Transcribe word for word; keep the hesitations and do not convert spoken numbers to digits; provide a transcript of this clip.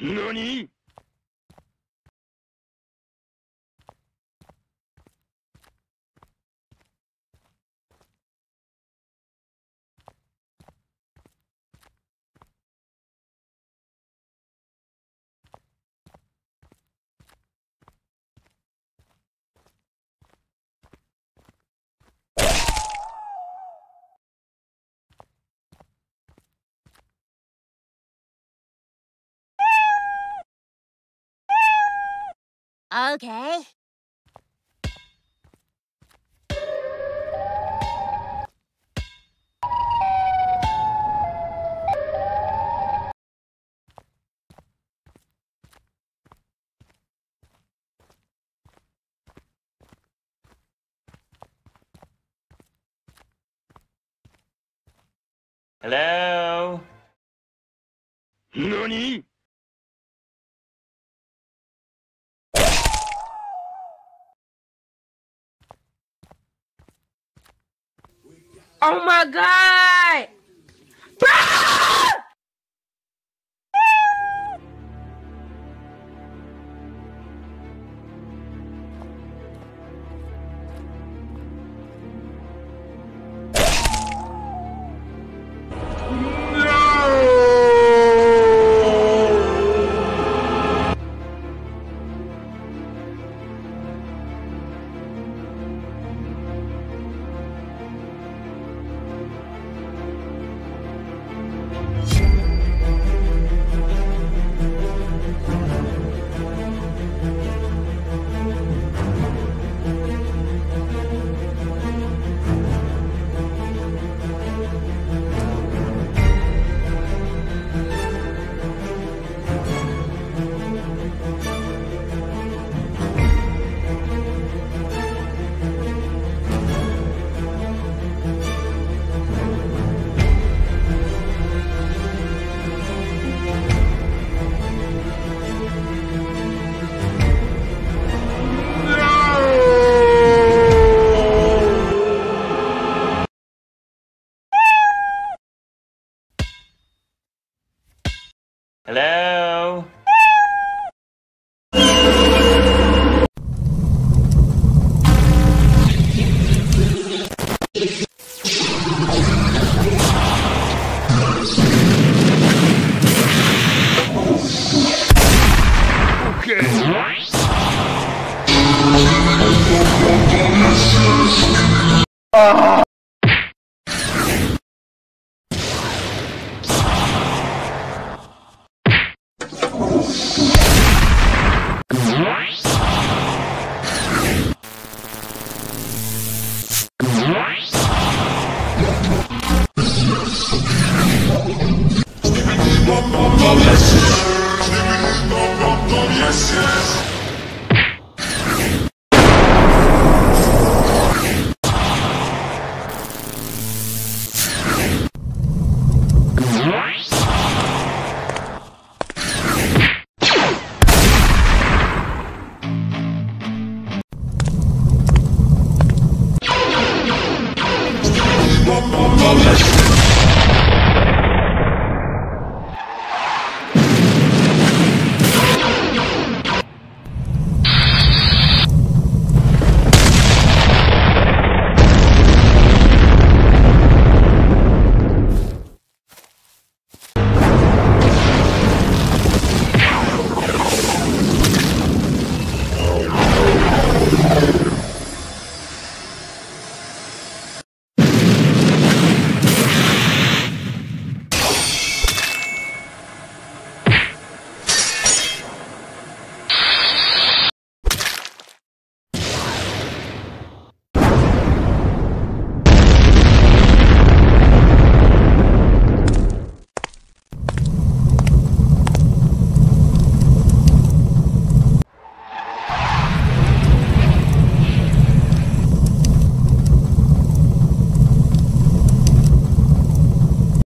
何? Okay. Hello? Nani? Oh my god! Hello? Okay. Ah! Yes, yes.